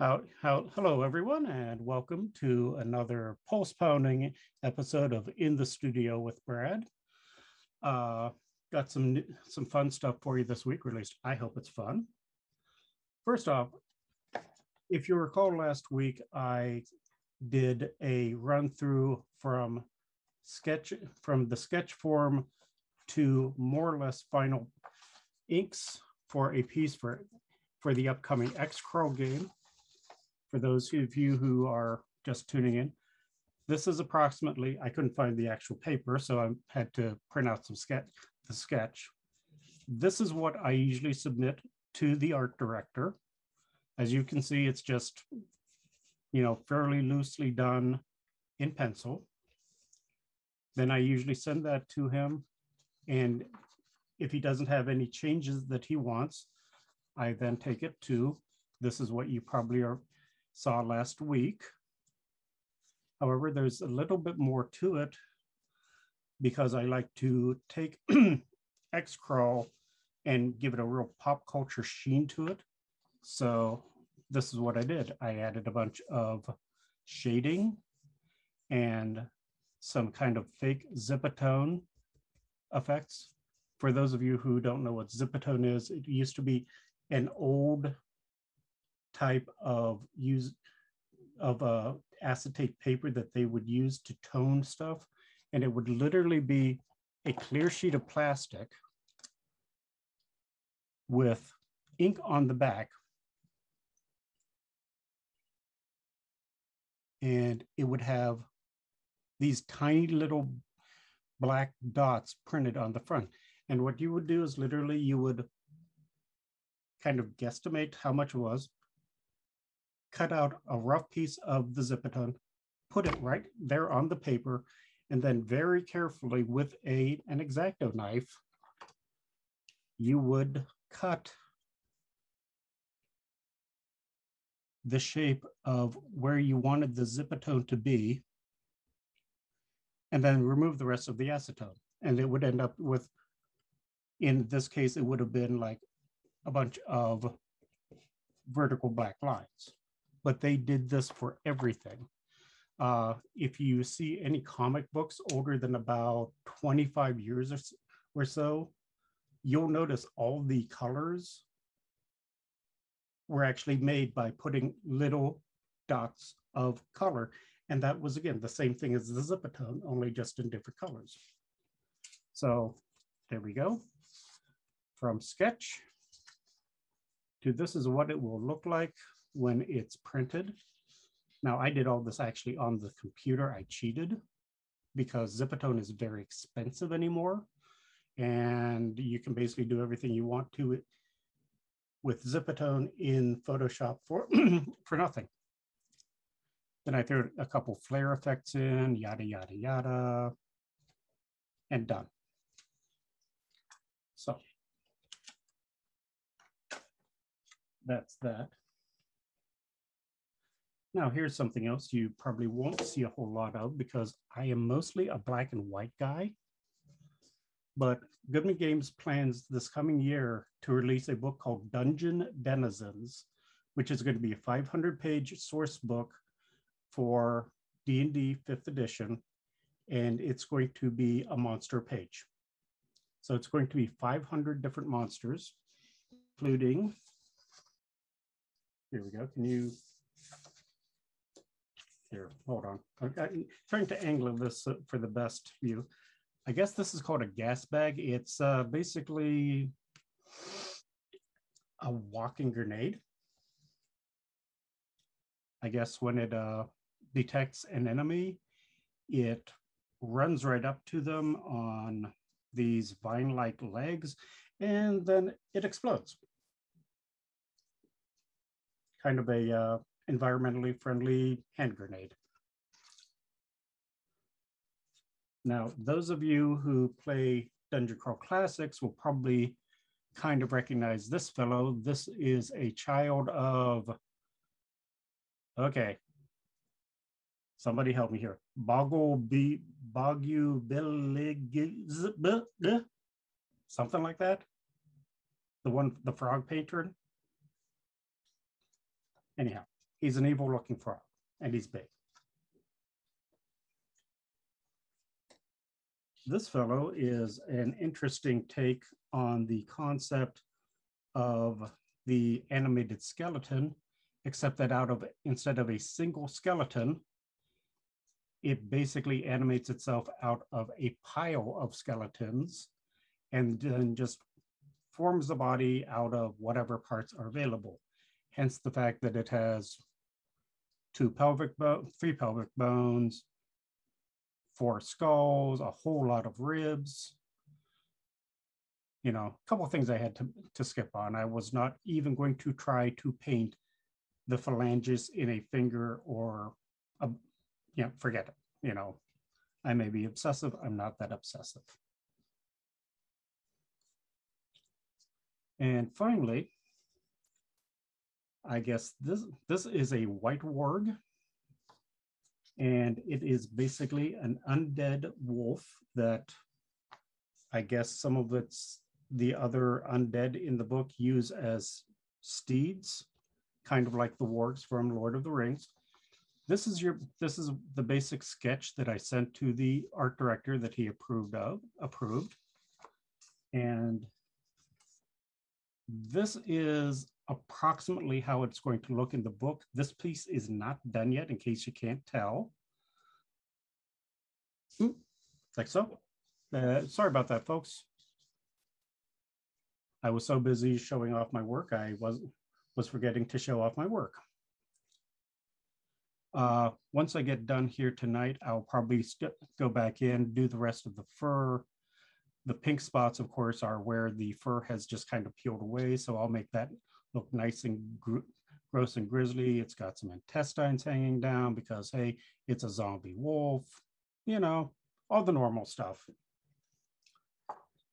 Hello, everyone, and welcome to another pulse-pounding episode of In the Studio with Brad. Got some fun stuff for you this week, or at least I hope it's fun. First off, if you recall last week, I did a run-through from the sketch form to more or less final inks for a piece for the upcoming Xcrawl game. For those of you who are just tuning in, this is approximately, I couldn't find the actual paper, so I had to print out the sketch. This is what I usually submit to the art director. As you can see, it's just, you know, fairly loosely done in pencil. Then I usually send that to him. And if he doesn't have any changes that he wants, I then take it to, this is what you probably saw last week. However, there's a little bit more to it because I like to take Xcrawl and give it a real pop culture sheen to it. So this is what I did. I added a bunch of shading and some kind of fake Zipatone effects. For those of you who don't know what Zipatone is, it used to be an old type of acetate paper that they would use to tone stuff, and it would literally be a clear sheet of plastic with ink on the back, and it would have these tiny little black dots printed on the front. And what you would do is literally you would kind of guesstimate how much it was, cut out a rough piece of the Zipatone, put it right there on the paper, and then very carefully with an X-Acto knife, you would cut the shape of where you wanted the Zipatone to be, and then remove the rest of the acetone. And it would end up with, in this case, it would have been like a bunch of vertical black lines. But they did this for everything. If you see any comic books older than about 25 years or so, you'll notice all the colors were actually made by putting little dots of color. And that was, again, the same thing as the Zipatone, only just in different colors. So there we go. From sketch to this is what it will look like when it's printed. Now, I did all this actually on the computer. I cheated because Zipatone is very expensive anymore. And you can basically do everything you want to with Zipatone in Photoshop for nothing. Then I threw a couple flare effects in, yada, yada, yada, and done. So that's that. Now, here's something else you probably won't see a whole lot of because I am mostly a black and white guy, but Goodman Games plans this coming year to release a book called Dungeon Denizens, which is going to be a 500-page source book for D&D 5th edition, and it's going to be a monster page. So it's going to be 500 different monsters, including, here we go, can you, here, hold on. I'm trying to angle this for the best view. I guess this is called a gas bag. It's basically a walking grenade. I guess when it detects an enemy, it runs right up to them on these vine-like legs, and then it explodes. Kind of a environmentally friendly hand grenade. Now, those of you who play Dungeon Crawl Classics will probably kind of recognize this fellow. This is a child of, okay, somebody help me here. Bogubilig, something like that. The one, the frog patron. Anyhow, He's an evil-looking frog, and he's big. This fellow is an interesting take on the concept of the animated skeleton, except that instead of a single skeleton, it basically animates itself out of a pile of skeletons and then just forms the body out of whatever parts are available. Hence the fact that it has three pelvic bones, 4 skulls, a whole lot of ribs. You know, a couple of things I had to skip on. I was not even going to try to paint the phalanges in a finger or a, yeah, forget it. You know, I may be obsessive. I'm not that obsessive. And finally, I guess this is a white warg, and it is basically an undead wolf that I guess some of the other undead in the book use as steeds, kind of like the wargs from Lord of the Rings. This is the basic sketch that I sent to the art director that he approved. And this is approximately how it's going to look in the book. This piece is not done yet, in case you can't tell. Like so. Sorry about that, folks. I was so busy showing off my work, I was forgetting to show off my work. Once I get done here tonight, I'll probably go back in, do the rest of the fur. The pink spots, of course, are where the fur has just kind of peeled away. So I'll make that look nice and gross and grisly. It's got some intestines hanging down because, hey, it's a zombie wolf, you know, all the normal stuff.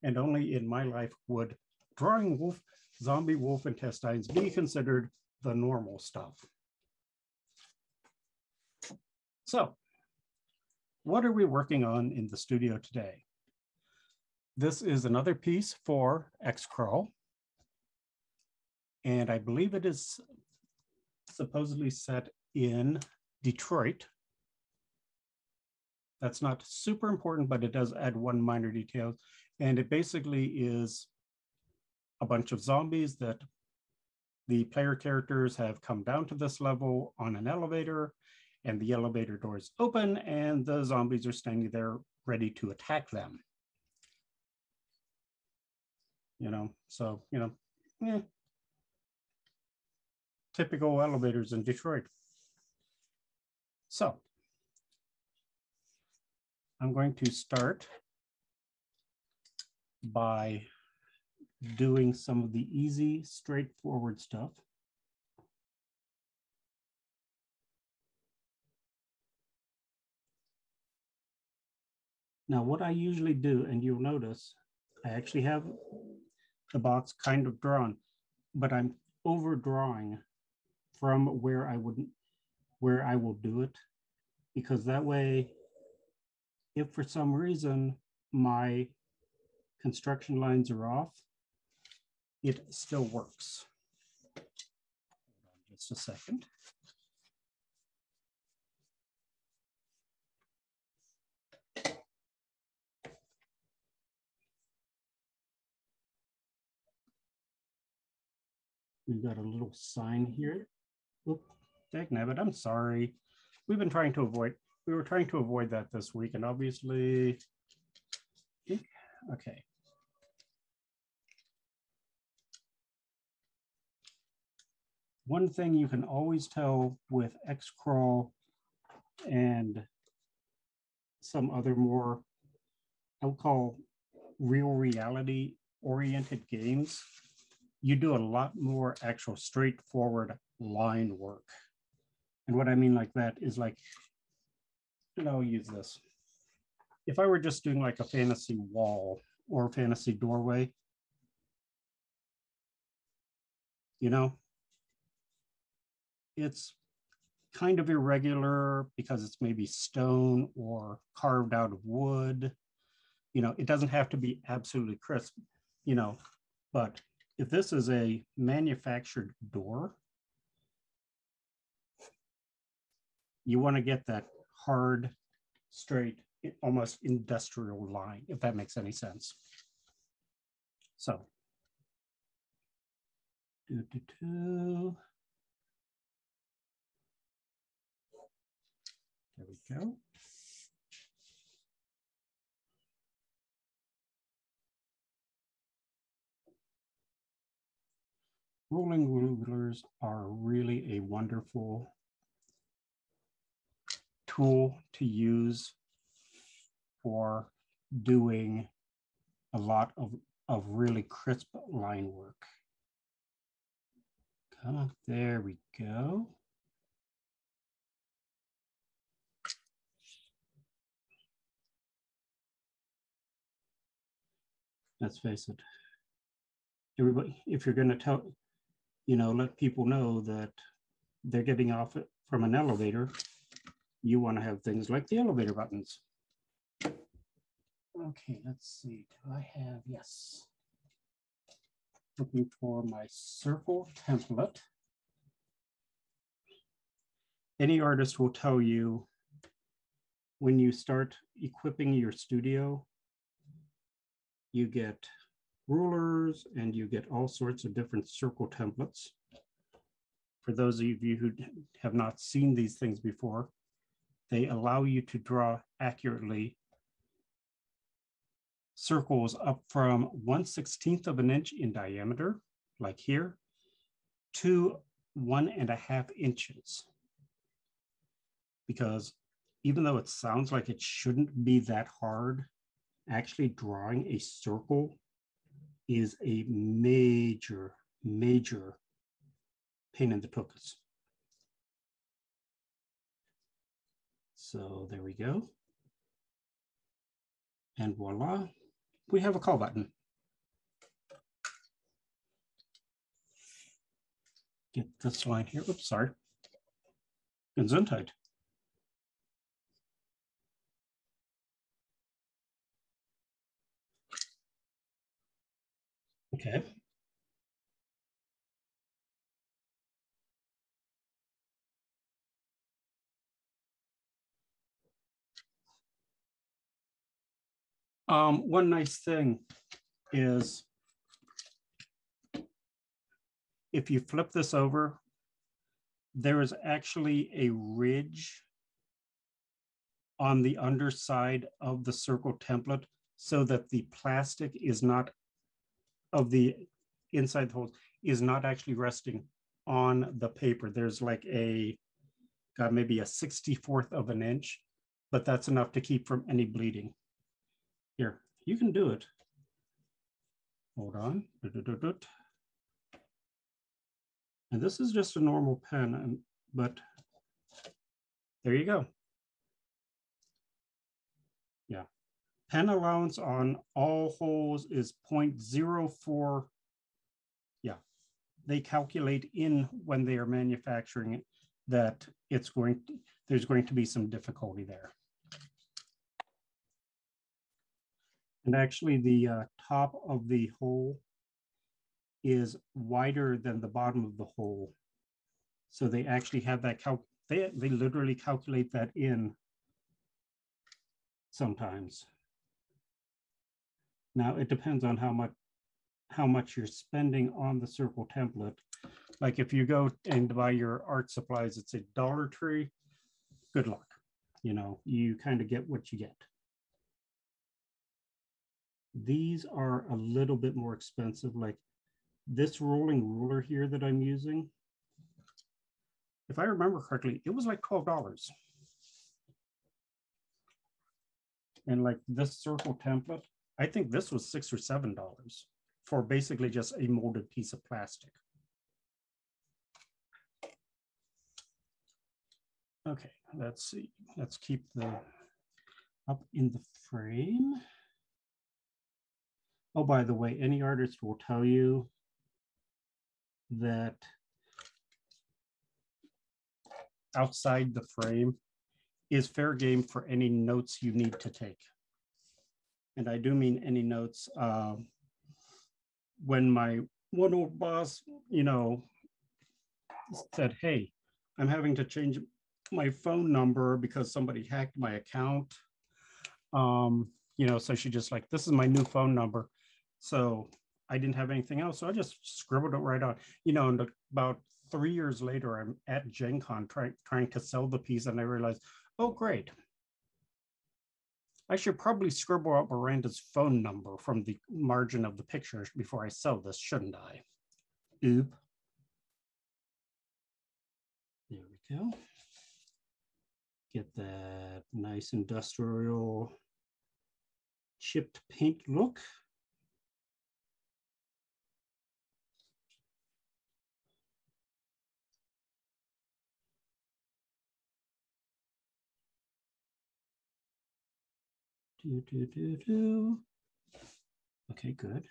And only in my life would drawing zombie wolf intestines be considered the normal stuff. So, what are we working on in the studio today? This is another piece for Xcrawl, and I believe it is supposedly set in Detroit. That's not super important, but it does add one minor detail, and it basically is a bunch of zombies that the player characters have come down to this level on an elevator, and the elevator doors open and the zombies are standing there ready to attack them. You know, so, you know, typical elevators in Detroit. So I'm going to start by doing some of the easy, straightforward stuff. Now, what I usually do, and you'll notice, I actually have the box kind of drawn, but I'm overdrawing from where I will do it, because that way, if for some reason my construction lines are off, it still works. Hold on just a second. We've got a little sign here. Oop, dagnabbit, I'm sorry. We were trying to avoid that this week, and obviously, okay. One thing you can always tell with Xcrawl and some other more, I'll call real reality-oriented games, you do a lot more actual straightforward line work. And what I mean like that is like, and I'll use this. If I were just doing like a fantasy wall or fantasy doorway, you know, it's kind of irregular because it's maybe stone or carved out of wood. You know, it doesn't have to be absolutely crisp, you know, but if this is a manufactured door, you want to get that hard, straight, almost industrial line, if that makes any sense. So, there we go. Rolling rulers are really a wonderful tool to use for doing a lot of really crisp line work. Come on, there we go. Let's face it, everybody, if you're going to tell, you know, let people know that they're getting off from an elevator, you want to have things like the elevator buttons. Okay, let's see, do I have, yes. Looking for my circle template. Any artist will tell you when you start equipping your studio, you get rulers and you get all sorts of different circle templates. For those of you who have not seen these things before, they allow you to draw accurately circles up from 1/16 of an inch in diameter, like here, to 1.5 inches. Because even though it sounds like it shouldn't be that hard, actually drawing a circle is a major, major pain in the tuchus. So there we go. And voila, we have a call button. Get this line here, oops, sorry. Gesundheit. Okay. One nice thing is if you flip this over, there is actually a ridge on the underside of the circle template so that the plastic is not, of the inside holes, is not actually resting on the paper. There's like a, God, maybe a 64th of an inch, but that's enough to keep from any bleeding. Here, you can do it. Hold on. And this is just a normal pen, but there you go. Yeah. Pen allowance on all holes is 0.04. Yeah. They calculate in when they are manufacturing it that it's going to, there's going to be some difficulty there. And actually the top of the hole is wider than the bottom of the hole. So they actually have that, they literally calculate that in sometimes. Now it depends on how much you're spending on the circle template. Like if you go and buy your art supplies, it's a Dollar Tree, good luck. You know, you kind of get what you get. These are a little bit more expensive, like this rolling ruler here that I'm using. If I remember correctly, it was like $12. And like this circle template, I think this was $6 or $7 for basically just a molded piece of plastic. Okay, let's see. Let's keep the up in the frame. Oh, by the way, any artist will tell you that outside the frame is fair game for any notes you need to take. And I do mean any notes. When my one old boss, you know, said, hey, I'm having to change my phone number because somebody hacked my account. You know, so she just like, this is my new phone number. So I didn't have anything else. So I just scribbled it right on, you know, and about 3 years later, I'm at Gen Con trying to sell the piece. And I realized, oh, great. I should probably scribble out Miranda's phone number from the margin of the picture before I sell this, shouldn't I? Oop. There we go. Get that nice industrial chipped paint look. Okay, good.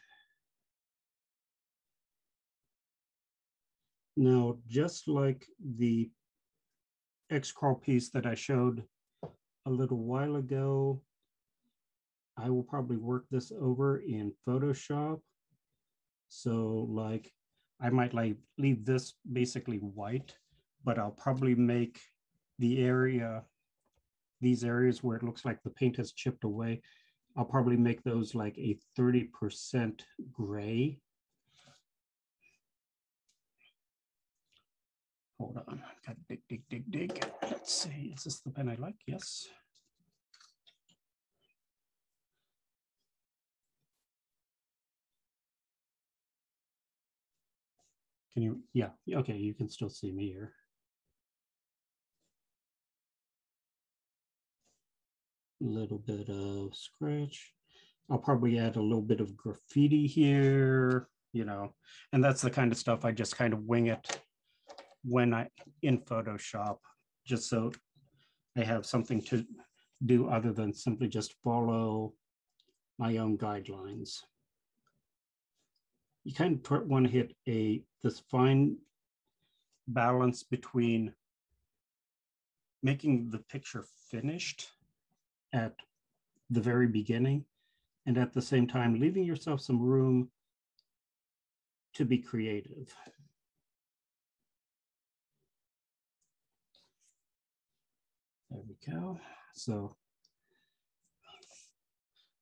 Now, just like the Xcrawl piece that I showed a little while ago, I will probably work this over in Photoshop. So like, I might like leave this basically white, but I'll probably make the area, these areas where it looks like the paint has chipped away, I'll probably make those like a 30% gray. Hold on, I've got to dig. Let's see, is this the pen I like? Yes. Can you, yeah, okay, you can still see me here. Little bit of scratch. I'll probably add a little bit of graffiti here, you know, and that's the kind of stuff I just kind of wing it when I in Photoshop, just so I have something to do other than simply just follow my own guidelines. You kind of want to hit this fine balance between making the picture finished at the very beginning, and at the same time, leaving yourself some room to be creative. There we go. So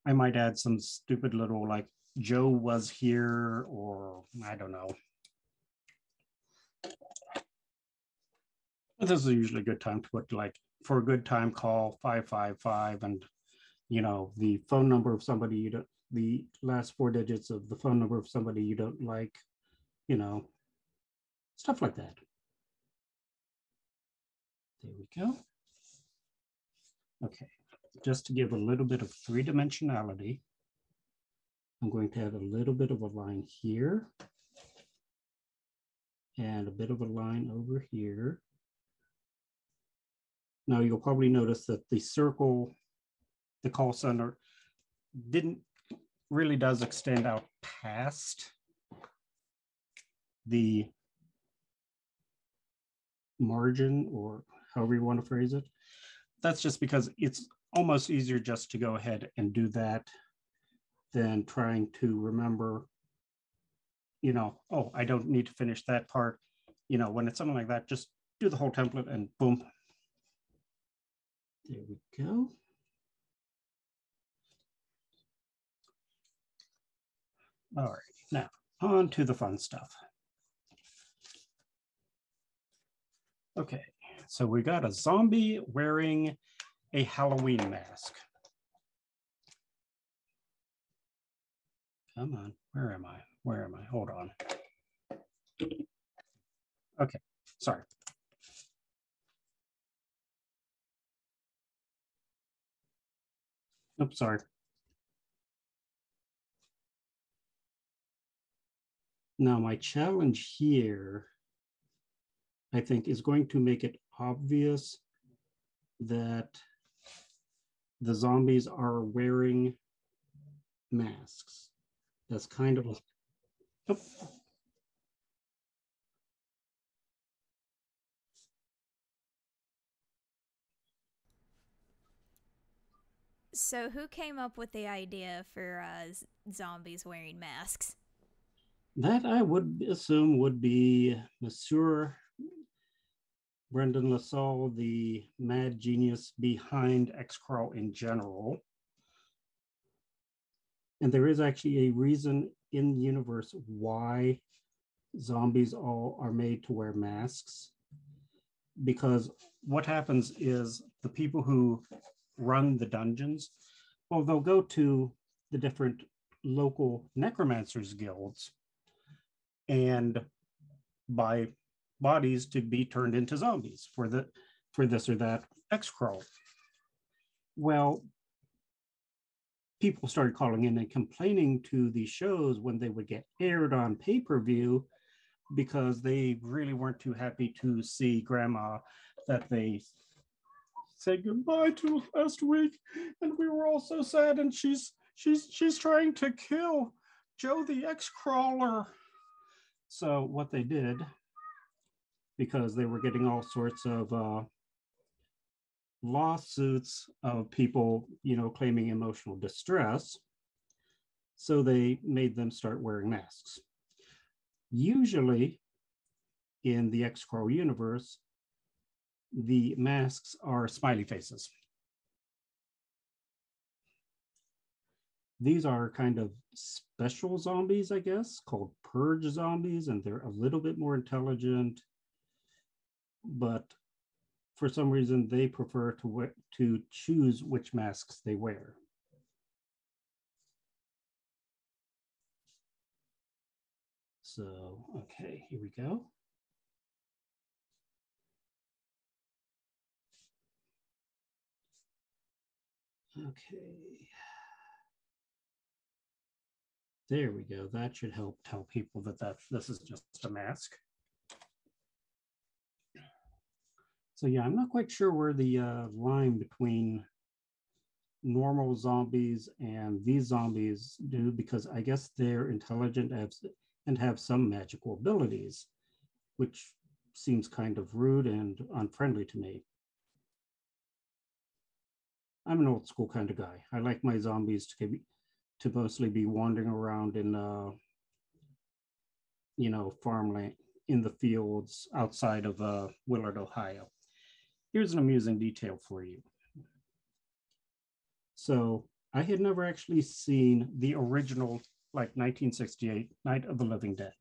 I might add some stupid little like, Joe was here, or I don't know. But this is usually a good time to put like, for a good time, call 555, and you know, the phone number of somebody you don't, the last four digits of the phone number of somebody you don't like, you know, stuff like that. There we go. Okay, just to give a little bit of three-dimensionality, I'm going to add a little bit of a line here and a bit of a line over here. Now you'll probably notice that the circle, the call center, really does extend out past the margin, or however you want to phrase it. That's just because it's almost easier just to go ahead and do that than trying to remember, you know, oh, I don't need to finish that part. You know, when it's something like that, just do the whole template and boom. There we go. All right, now on to the fun stuff. Okay, so we got a zombie wearing a Halloween mask. Come on, where am I? Where am I? Hold on. Okay, sorry. Oops, sorry. Now my challenge here, I think, is going to make it obvious that the zombies are wearing masks. That's kind of, oh. So who came up with the idea for zombies wearing masks? That I would assume would be Monsieur Brendan LaSalle, the mad genius behind Xcrawl in general. And there is actually a reason in the universe why zombies all are made to wear masks. Because what happens is the people who run the dungeons, well, they'll go to the different local necromancers guilds and buy bodies to be turned into zombies for this or that Xcrawl. Well, people started calling in and complaining to the shows when they would get aired on pay-per-view because they really weren't too happy to see grandma that they said goodbye to last week, and we were all so sad, and she's trying to kill Joe the Xcrawler. So what they did, because they were getting all sorts of lawsuits of people, you know, claiming emotional distress, so they made them start wearing masks. Usually in the Xcrawl universe, the masks are smiley faces. These are kind of special zombies, I guess, called purge zombies, and they're a little bit more intelligent, but for some reason they prefer to choose which masks they wear. So, okay, here we go. Okay. There we go. That should help tell people that this is just a mask. So yeah, I'm not quite sure where the line between normal zombies and these zombies do, because I guess they're intelligent and have some magical abilities, which seems kind of rude and unfriendly to me. I'm an old school kind of guy. I like my zombies to mostly be wandering around in, you know, farmland, in the fields outside of Willard, Ohio. Here's an amusing detail for you. So I had never actually seen the original, like 1968, Night of the Living Dead,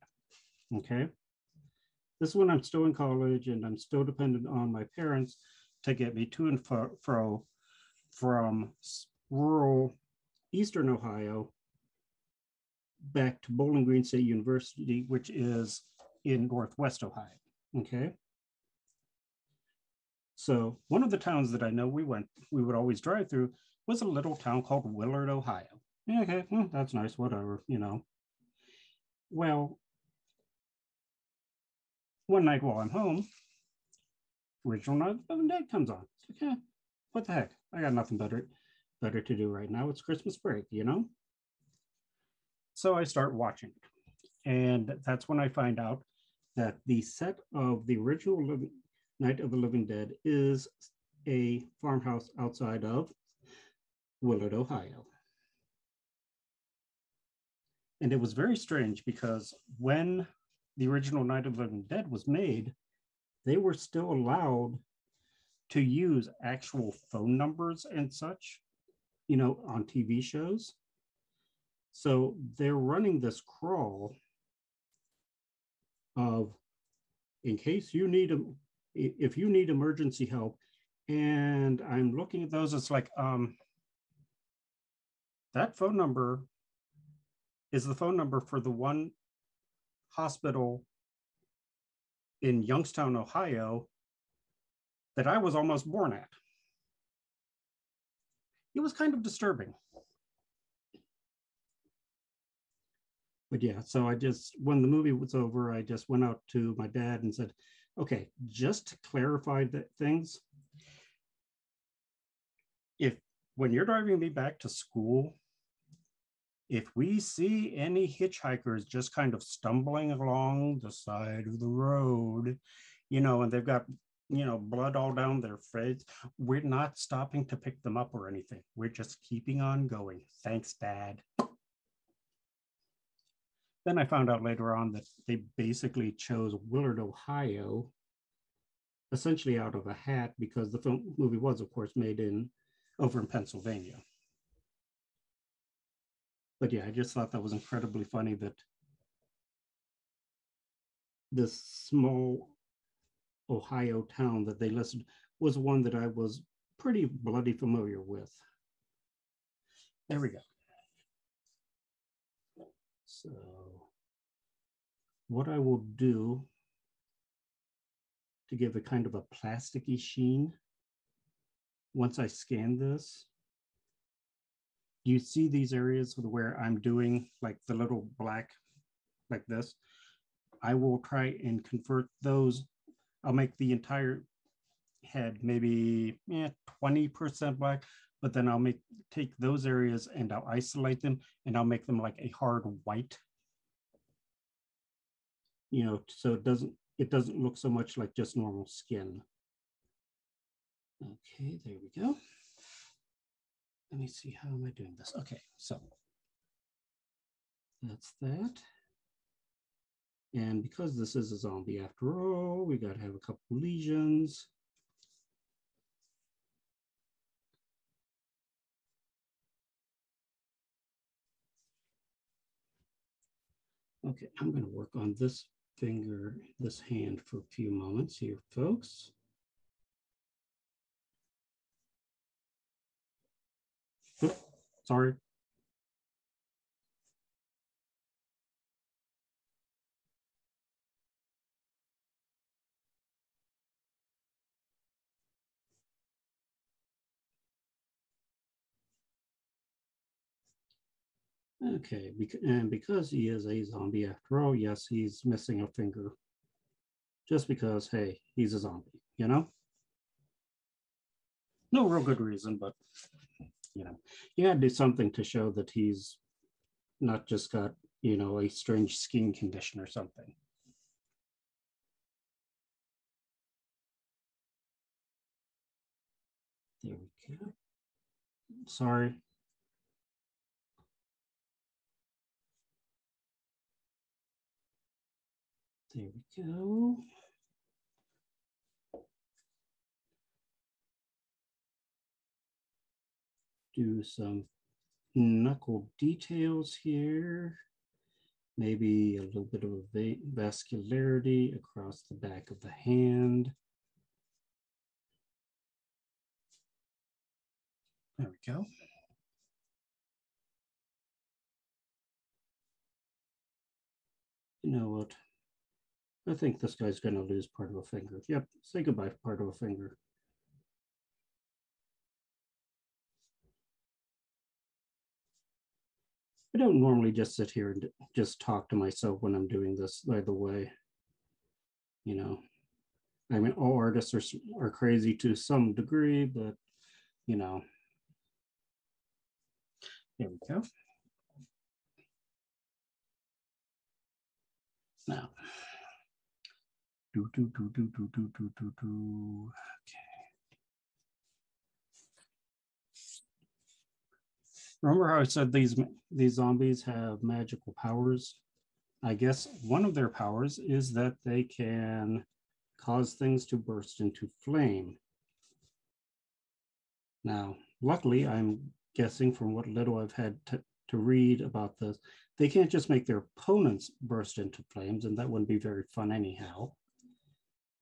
okay? This one, I'm still in college and I'm still dependent on my parents to get me to and fro from rural Eastern Ohio back to Bowling Green State University, which is in Northwest Ohio, okay? So one of the towns that I know we would always drive through was a little town called Willard, Ohio. Okay, well, that's nice, whatever, you know. Well, one night while I'm home, original Night of the Living Dead comes on. It's like, eh, what the heck? I got nothing better to do right now. It's Christmas break, you know? So I start watching it. And that's when I find out that the set of the original Night of the Living Dead is a farmhouse outside of Willard, Ohio. And it was very strange because when the original Night of the Living Dead was made, they were still allowed to use actual phone numbers and such, you know, on TV shows. So they're running this crawl of, in case you need, if you need emergency help, and I'm looking at those, it's like, that phone number is the phone number for the one hospital in Youngstown, Ohio, that I was almost born at. It was kind of disturbing. But yeah, so I just, when the movie was over, I just went out to my dad and said, okay, just to clarify that things, if, when you're driving me back to school, if we see any hitchhikers just kind of stumbling along the side of the road, you know, and they've got, you know, blood all down their face, we're not stopping to pick them up or anything. We're just keeping on going. Thanks, Dad. Then I found out later on that they basically chose Willard, Ohio essentially out of a hat, because the movie was, of course, made over in Pennsylvania. But yeah, I just thought that was incredibly funny that this small Ohio town that they listed was one that I was pretty bloody familiar with. There we go. So what I will do to give a kind of a plasticky sheen, once I scan this, you see these areas where I'm doing like the little black, like this. I will try and convert those. I'll make the entire head maybe 20% black, but then I'll take those areas and I'll isolate them and I'll make them like a hard white. You know, so it doesn't look so much like just normal skin. Okay, there we go. Let me see, how am I doing this? Okay, so that's that. And because this is a zombie after all, we got to have a couple lesions. Okay, I'm going to work on this finger, this hand for a few moments here, folks. Oops, sorry. Okay, and because he is a zombie after all, yes, he's missing a finger. Just because, hey, he's a zombie, you know? No real good reason, but, you know, you had to do something to show that he's not just got, you know, a strange skin condition or something. There we go. Sorry. There we go. Do some knuckle details here. Maybe a little bit of a vascularity across the back of the hand. There we go. You know what? I think this guy's going to lose part of a finger. Yep, say goodbye, part of a finger. I don't normally just sit here and just talk to myself when I'm doing this, by the way. You know, I mean, all artists are crazy to some degree, but, you know. There we go. Now. Okay. Remember how I said these zombies have magical powers? I guess one of their powers is that they can cause things to burst into flame. Now, luckily, I'm guessing from what little I've had to read about this, they can't just make their opponents burst into flames, and that wouldn't be very fun anyhow.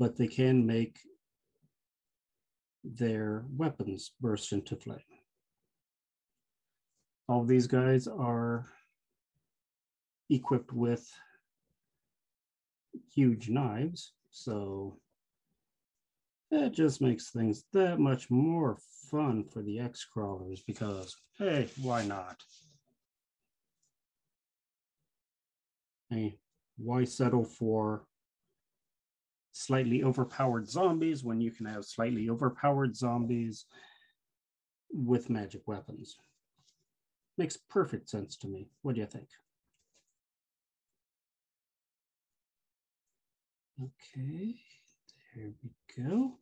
But they can make their weapons burst into flame. All these guys are equipped with huge knives, so that just makes things that much more fun for the X-Crawlers because, hey, why not? Hey, why settle for slightly overpowered zombies when you can have slightly overpowered zombies with magic weapons? Makes perfect sense to me. What do you think? Okay, there we go.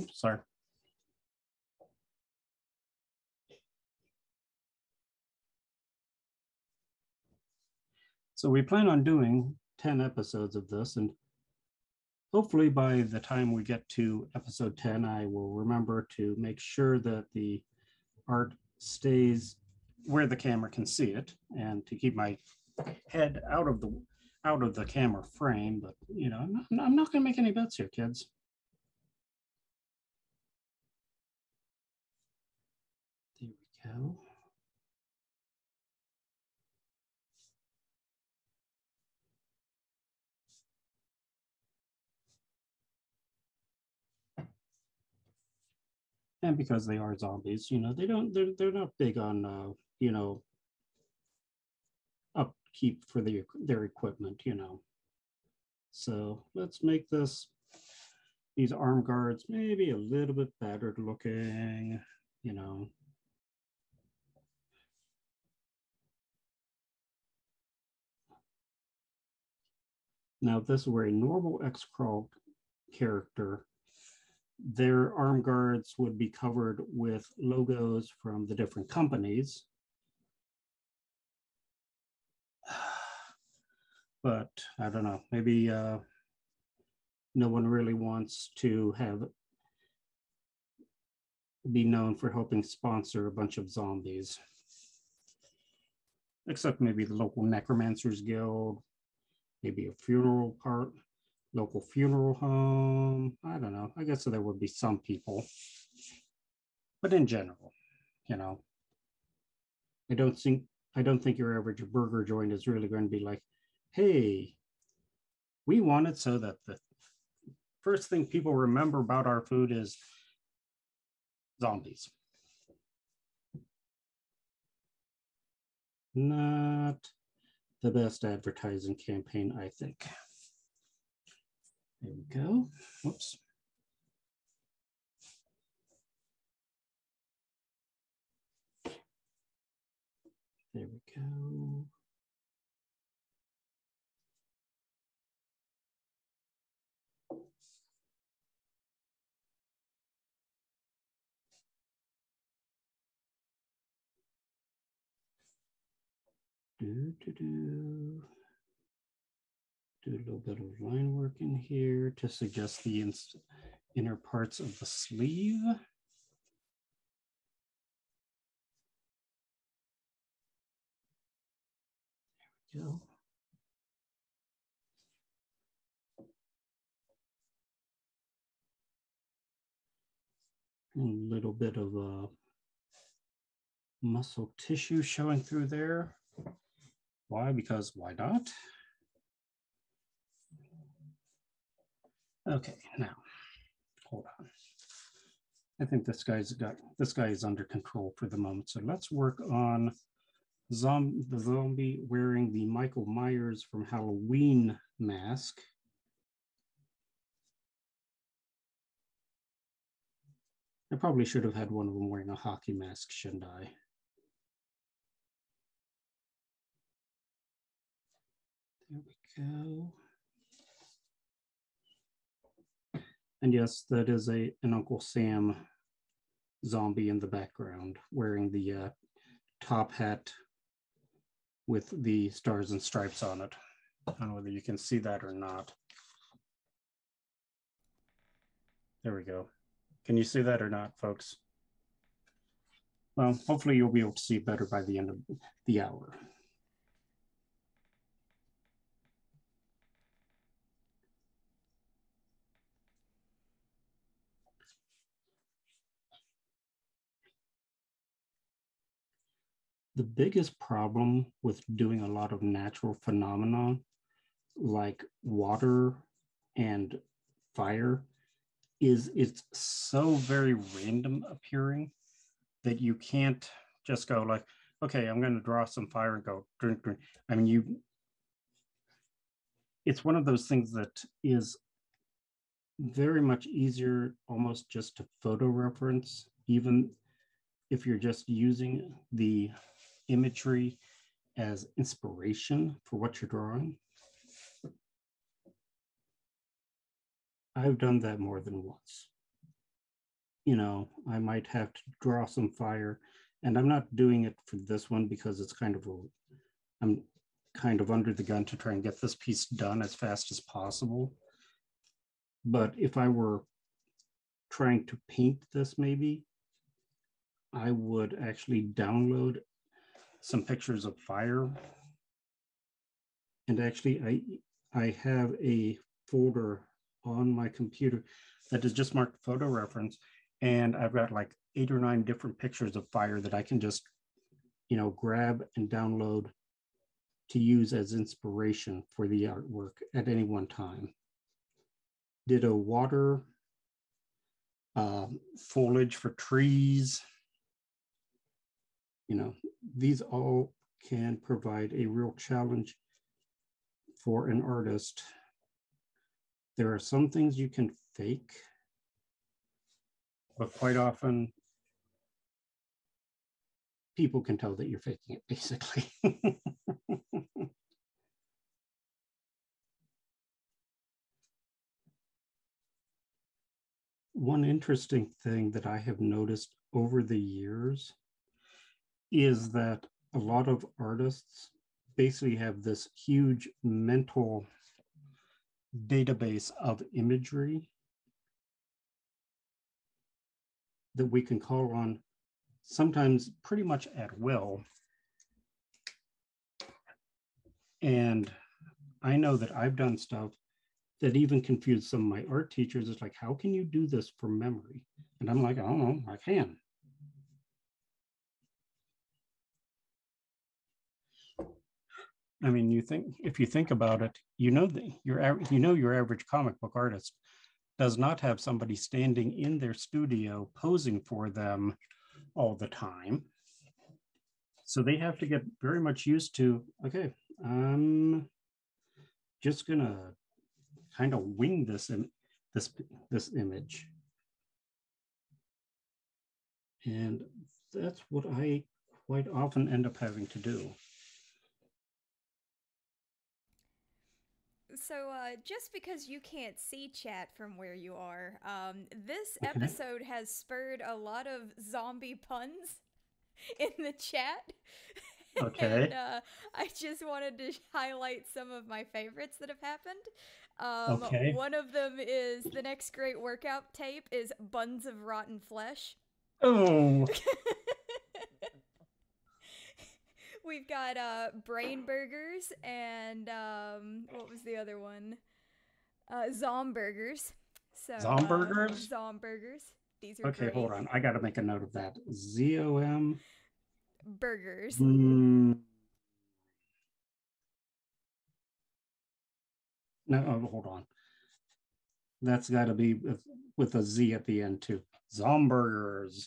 Oops, sorry. So we plan on doing 10 episodes of this, and hopefully by the time we get to episode 10, I will remember to make sure that the art stays where the camera can see it, and to keep my head out of the camera frame. But you know, I'm not going to make any bets here, kids. There we go. And because they are zombies, you know, they're not big on, you know, upkeep for their equipment, you know. So let's make these arm guards maybe a little bit battered looking, you know. Now, if this were a normal Xcrawl character, their arm guards would be covered with logos from the different companies. But I don't know, maybe no one really wants to be known for helping sponsor a bunch of zombies. Except maybe the local Necromancers Guild, maybe a funeral part. Local funeral home, I don't know. I guess there would be some people, but in general, you know, I don't think your average burger joint is really going to be like, hey, we want it so that the first thing people remember about our food is zombies. Not the best advertising campaign, I think. There we go. Whoops. There we go. Do a little bit of line work in here to suggest the inner parts of the sleeve. There we go. A little bit of muscle tissue showing through there. Why? Because why not? Okay, now, hold on. I think this guy is under control for the moment. So let's work on the zombie wearing the Michael Myers from Halloween mask. I probably should have had one of them wearing a hockey mask, shouldn't I? There we go. And yes, that is an Uncle Sam zombie in the background, wearing the top hat with the stars and stripes on it. I don't know whether you can see that or not. There we go. Can you see that or not, folks? Well, hopefully you'll be able to see it better by the end of the hour. The biggest problem with doing a lot of natural phenomena like water and fire is it's so very random appearing that you can't just go like, okay, I'm going to draw some fire and go drink, drink. I mean, it's one of those things that is very much easier almost just to photo reference, even if you're just using the imagery as inspiration for what you're drawing. I've done that more than once. You know, I might have to draw some fire, and I'm not doing it for this one because it's kind of, kind of under the gun to try and get this piece done as fast as possible. But if I were trying to paint this, maybe I would actually download some pictures of fire. And actually, I have a folder on my computer that is just marked photo reference. And I've got like 8 or 9 different pictures of fire that I can just, you know, grab and download to use as inspiration for the artwork at any one time. Ditto water, foliage for trees. You know, these all can provide a real challenge for an artist. There are some things you can fake, but quite often people can tell that you're faking it, basically. One interesting thing that I have noticed over the years is that a lot of artists basically have this huge mental database of imagery that we can call on sometimes pretty much at will. And I know that I've done stuff that even confused some of my art teachers. It's like, how can you do this from memory? And I'm like, I don't know, I can. I mean, you think, if you think about it, you know that your average comic book artist does not have somebody standing in their studio posing for them all the time. So they have to get very much used to, okay, I'm just gonna kind of wing this image. And that's what I quite often end up having to do. So just because you can't see chat from where you are, this episode has spurred a lot of zombie puns in the chat. Okay. And I just wanted to highlight some of my favorites that have happened. Okay. One of them is the next great workout tape is buns of rotten flesh. Oh. We've got brain burgers and what was the other one? Zomburgers. So Zomburgers? Zomburgers. These are okay, great. Hold on. I got to make a note of that. Z-O-M. Burgers. No, oh, hold on. That's got to be with a Z at the end, too. Zomburgers.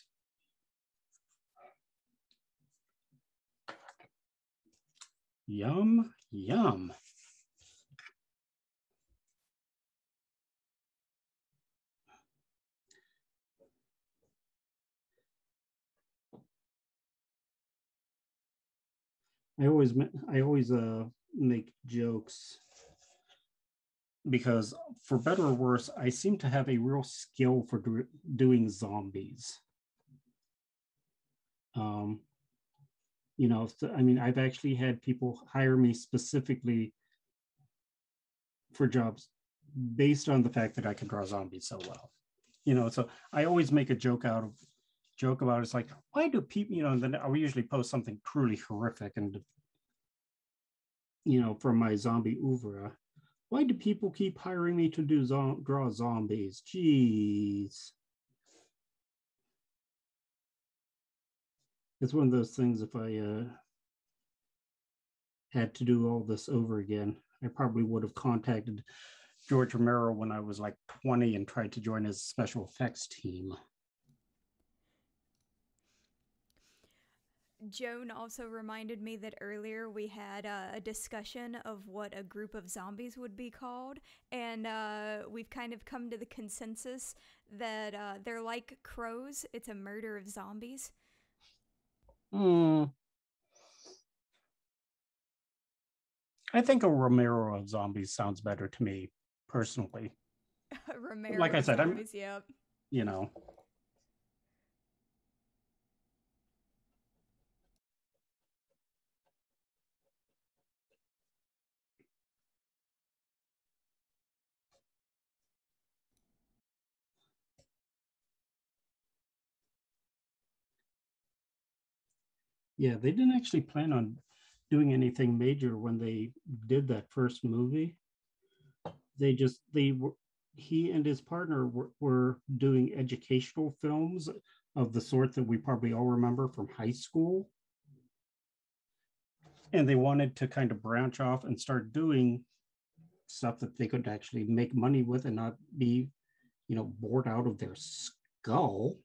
Yum, yum. I always make jokes because, for better or worse, I seem to have a real skill for doing zombies. You know, I mean, I've actually had people hire me specifically for jobs based on the fact that I can draw zombies so well. You know, so I always make a joke about it. It's like, why do people, you know, and then I will usually post something truly horrific and, you know, from my zombie oeuvre. Why do people keep hiring me to do draw zombies? Jeez. It's one of those things, if I had to do all this over again, I probably would have contacted George Romero when I was like 20 and tried to join his special effects team. Joan also reminded me that earlier we had a discussion of what a group of zombies would be called, and we've kind of come to the consensus that they're like crows. It's a murder of zombies. I think a Romero of zombies sounds better to me personally. Romero, like I said, zombies, I'm, yeah. You know, Yeah, they didn't actually plan on doing anything major when they did that first movie. They just, they were, he and his partner were doing educational films of the sort that we probably all remember from high school. And they wanted to kind of branch off and start doing stuff that they could actually make money with and not be, you know, bored out of their skull.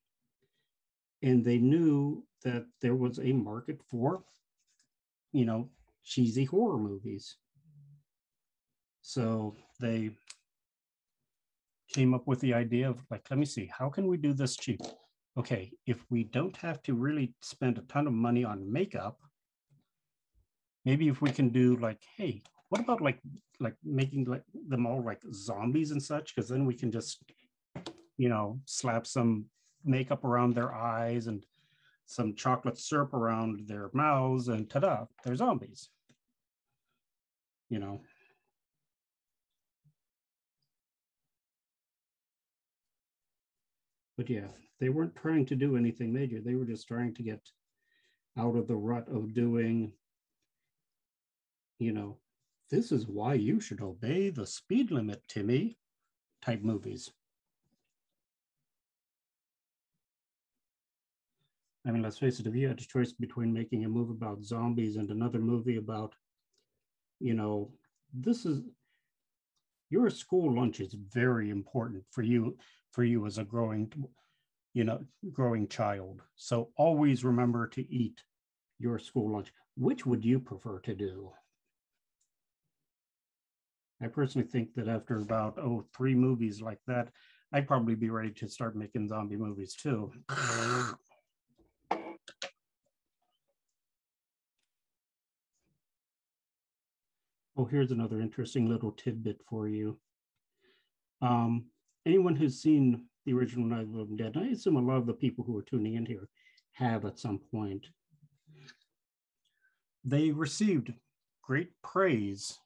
And they knew that there was a market for, you know, cheesy horror movies. So they came up with the idea of like, let me see, how can we do this cheap? Okay, if we don't have to really spend a ton of money on makeup, maybe if we can do like, hey, what about like making like them all like zombies and such? Because then we can just, you know, slap some makeup around their eyes and some chocolate syrup around their mouths and ta-da, they're zombies, you know. But yeah, they weren't trying to do anything major. They were just trying to get out of the rut of doing, you know, this is why you should obey the speed limit, Timmy, type movies. I mean, let's face it, if you had a choice between making a movie about zombies and another movie about, you know, this is, your school lunch is very important for you as a growing, you know, growing child. So always remember to eat your school lunch. Which would you prefer to do? I personally think that after about, oh, 3 movies like that, I'd probably be ready to start making zombie movies too. Oh, here's another interesting little tidbit for you. Anyone who's seen the original Night of the Living Dead, I assume a lot of the people who are tuning in here have at some point, they received great praise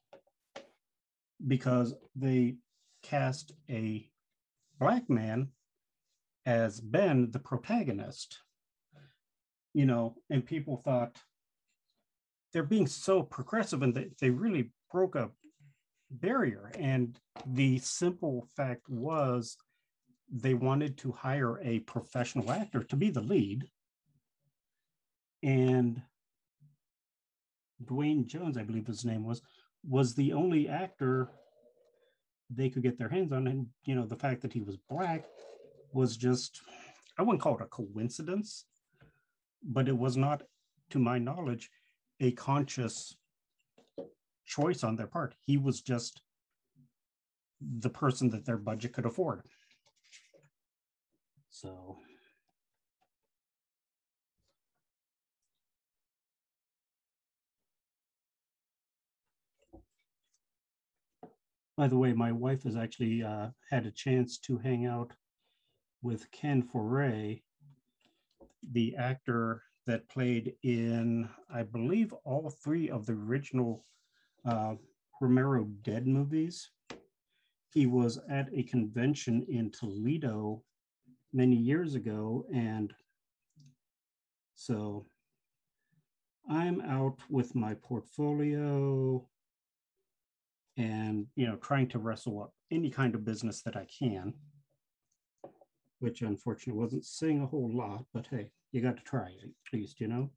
because they cast a Black man as Ben, the protagonist. You know, and people thought they're being so progressive, and they really broke a barrier. And the simple fact was they wanted to hire a professional actor to be the lead. And Dwayne Jones, I believe his name was the only actor they could get their hands on. And, you know, the fact that he was Black was just, I wouldn't call it a coincidence, but it was not, to my knowledge, a conscious choice on their part. He was just the person that their budget could afford. So, by the way, my wife has actually had a chance to hang out with Ken Foree, the actor that played in, I believe, all 3 of the original Romero Dead movies. He was at a convention in Toledo many years ago. And so I'm out with my portfolio and, you know, trying to wrestle up any kind of business that I can, which unfortunately wasn't saying a whole lot, but hey, you got to try it, at least, you know.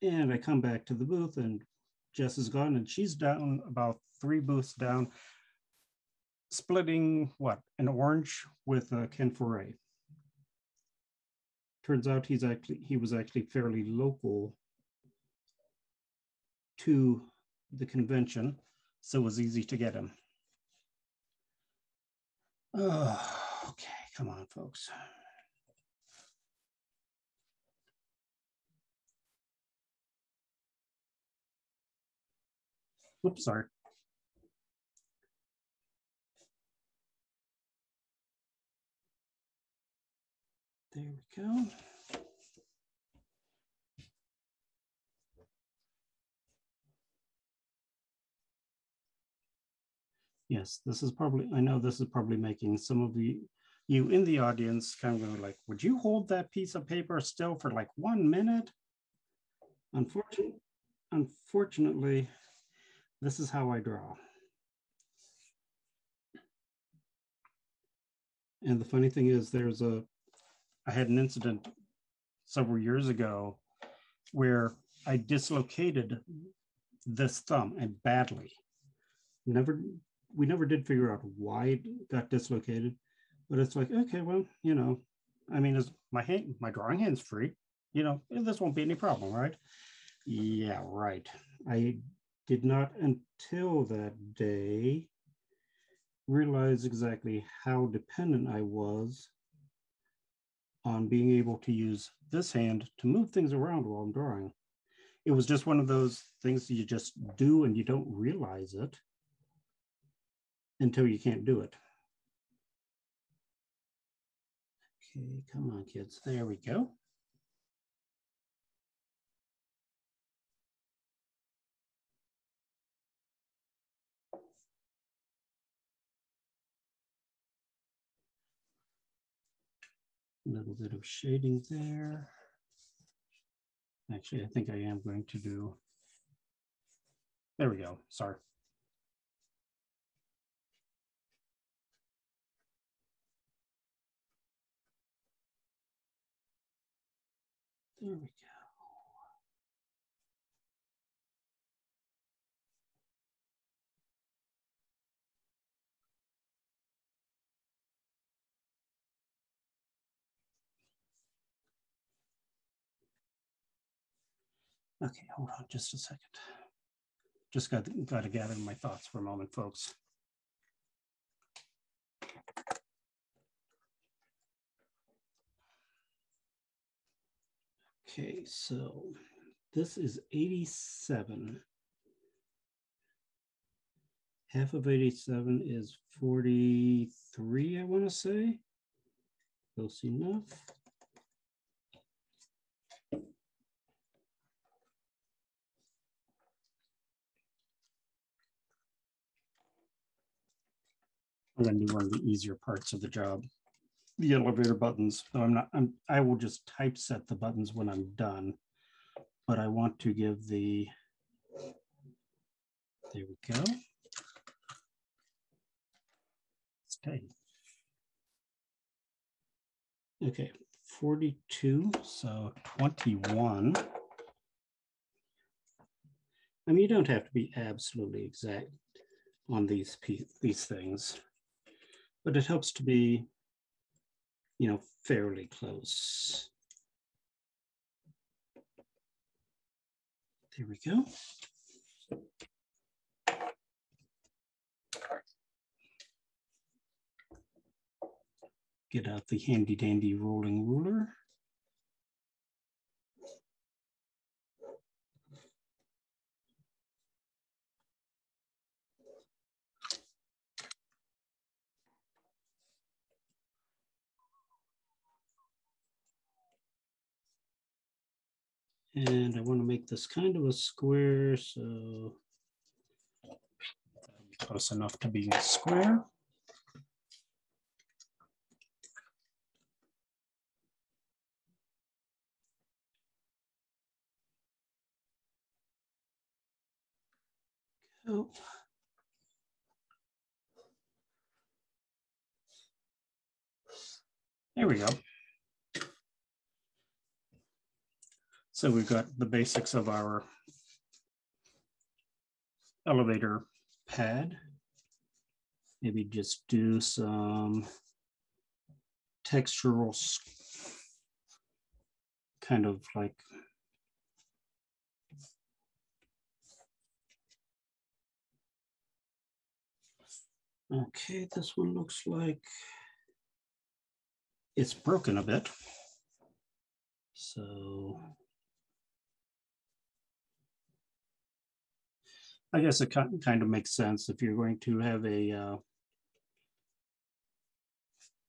And I come back to the booth and Jess is gone, and she's down about 3 booths down, splitting, what, an orange with Ken Foree. Turns out he was actually fairly local to the convention, so it was easy to get him. Okay, come on, folks. Oops, sorry. There we go. Yes, this is probably, I know this is probably making some of you in the audience kind of like, would you hold that piece of paper still for like 1 minute? Unfortunately, this is how I draw. And the funny thing is there's I had an incident several years ago where I dislocated this thumb, and badly. We never did figure out why it got dislocated, but it's like, okay, well, you know, I mean, is my drawing hand's free, you know, this won't be any problem, right? Yeah, right. I did not until that day realize exactly how dependent I was on being able to use this hand to move things around while I'm drawing. It was just one of those things that you just do and you don't realize it until you can't do it. Okay, come on, kids. There we go. A little bit of shading there. Actually, I think I am going to do, there we go, sorry. There we go. Okay, hold on just a second. Just got to gather my thoughts for a moment, folks. Okay, so this is 87. Half of 87 is 43, I want to say. Close enough. I'm going to do one of the easier parts of the job, the elevator buttons. So I will just typeset the buttons when I'm done, but I want to give the, there we go. Stay. Okay, 42, so 21. I mean, you don't have to be absolutely exact on these things, but it helps to be, you know, fairly close. There we go. Get out the handy dandy rolling ruler. And I want to make this kind of a square, so close enough to being a square. Go. There we go. So we've got the basics of our elevator pad. Maybe just do some textural kind of like okay, this one looks like it's broken a bit. So I guess it kind of makes sense if you're going to have a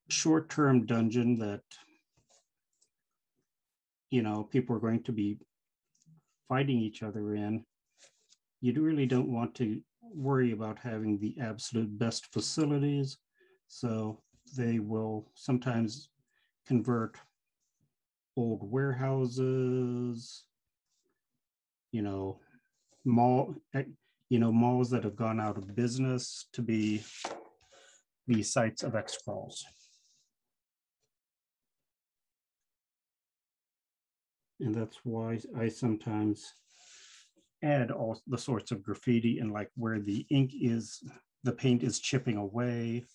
short-term dungeon that, you know, people are going to be fighting each other in. You really don't want to worry about having the absolute best facilities. So they will sometimes convert old warehouses you know, malls that have gone out of business to be the sites of Xcrawls. And that's why I sometimes add all the sorts of graffiti and like where the ink is, the paint is chipping away.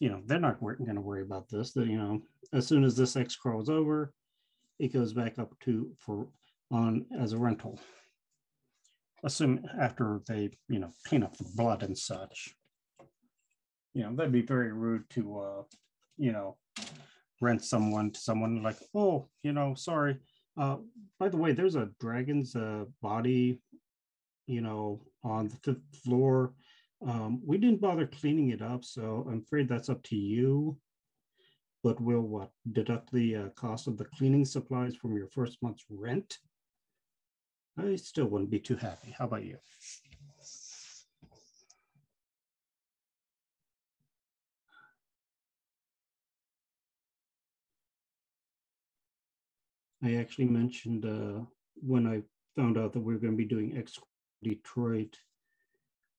You know, they're not going to worry about this. They, you know, as soon as this Xcrawl is over, it goes back up to as a rental. Assume after they, you know, clean up the blood and such. You know, that'd be very rude to, you know, rent someone to someone like, oh, you know, sorry. By the way, there's a dragon's body, you know, on the 5th floor. We didn't bother cleaning it up, so I'm afraid that's up to you. But we'll what, deduct the cost of the cleaning supplies from your first month's rent. I still wouldn't be too happy. How about you? I actually mentioned when I found out that we were going to be doing Xcrawl Detroit,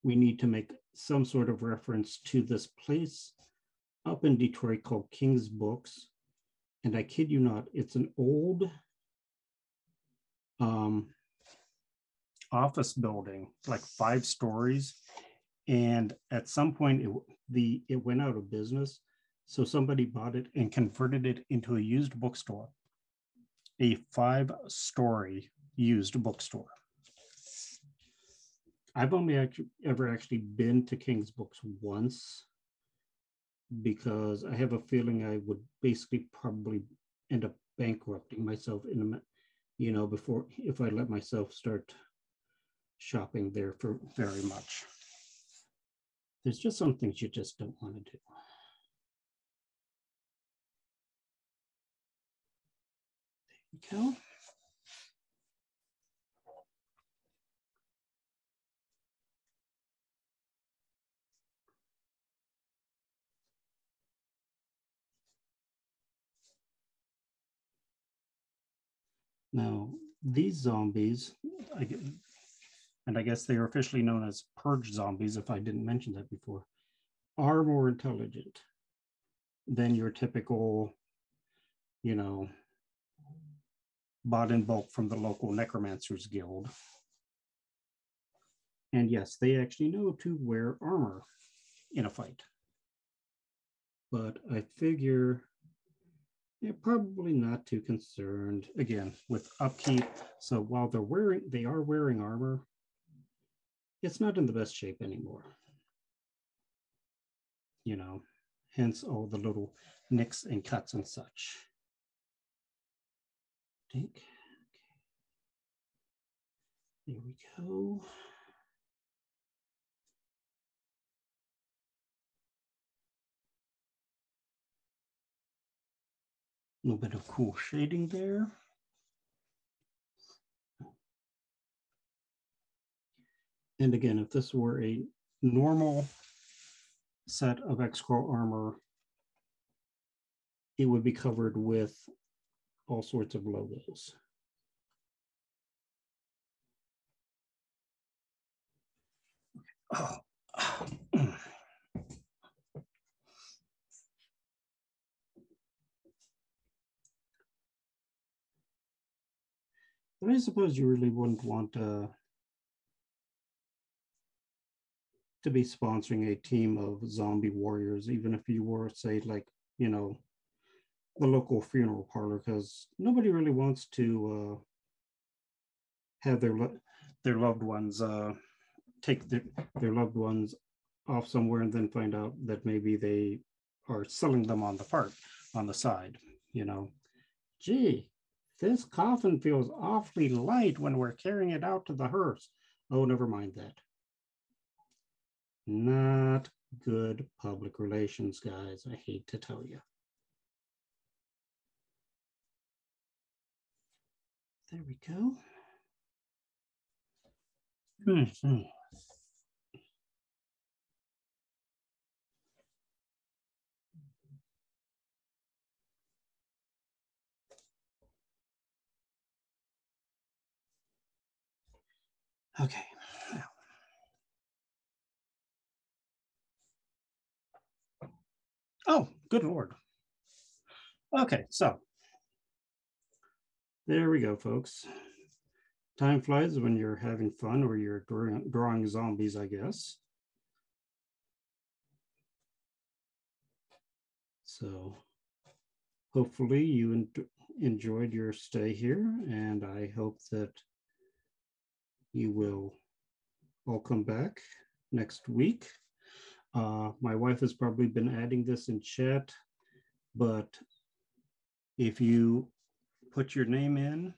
we need to make some sort of reference to this place up in Detroit called King's Books. And I kid you not, it's an old office building, like 5 stories. And at some point it went out of business. So somebody bought it and converted it into a used bookstore. A 5-story used bookstore. I've only ever actually been to King's Books once because I have a feeling I would basically probably end up bankrupting myself in, you know, before, if I let myself start shopping there for very much. There's just some things you just don't want to do. Go. Now, these zombies, and I guess they are officially known as purge zombies, if I didn't mention that before, are more intelligent than your typical, you know, bought in bulk from the local Necromancers Guild. And yes, they actually know to wear armor in a fight. But I figure they're probably not too concerned, again, with upkeep. So while they are wearing armor, it's not in the best shape anymore. You know, hence all the little nicks and cuts and such. Okay. There we go. A little bit of cool shading there. And again, if this were a normal set of Xcrawl armor, it would be covered with all sorts of logos. Oh. But I suppose you really wouldn't want to be sponsoring a team of zombie warriors, even if you were, say, like, you know, the local funeral parlor, because nobody really wants to have their loved ones take their loved ones off somewhere and then find out that maybe they are selling them on the side. You know, gee, this coffin feels awfully light when we're carrying it out to the hearse. Oh, never mind that. Not good public relations, guys. I hate to tell you. There we go. Mm-hmm. Okay. Oh, good Lord. Okay, so there we go, folks. Time flies when you're having fun or you're drawing zombies, I guess. So hopefully you enjoyed your stay here, and I hope that you will all come back next week. My wife has probably been adding this in chat, but if you put your name in,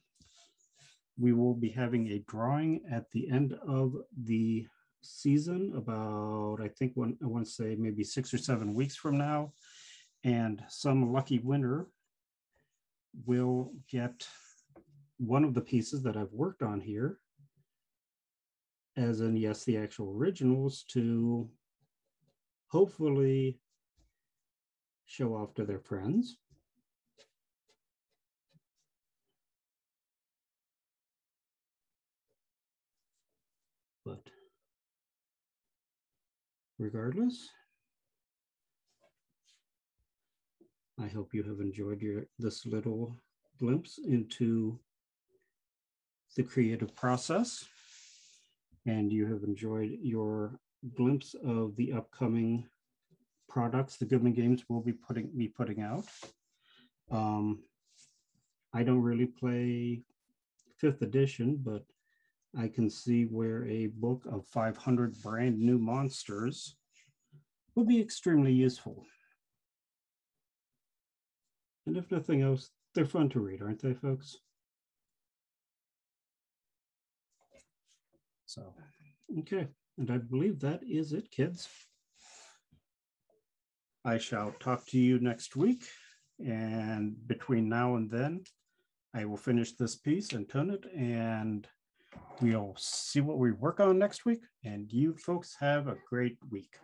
we will be having a drawing at the end of the season about, I think, I want to say maybe 6 or 7 weeks from now, and some lucky winner will get one of the pieces that I've worked on here, as in, yes, the actual originals, to hopefully show off to their friends. But regardless, I hope you have enjoyed this little glimpse into the creative process, and you have enjoyed your glimpse of the upcoming products the Goodman Games will be putting out. I don't really play 5th edition, but I can see where a book of 500 brand new monsters would be extremely useful. And if nothing else, they're fun to read, aren't they, folks? So, okay. And I believe that is it, kids. I shall talk to you next week. And between now and then, I will finish this piece and tone it, and we'll see what we work on next week. And you folks have a great week.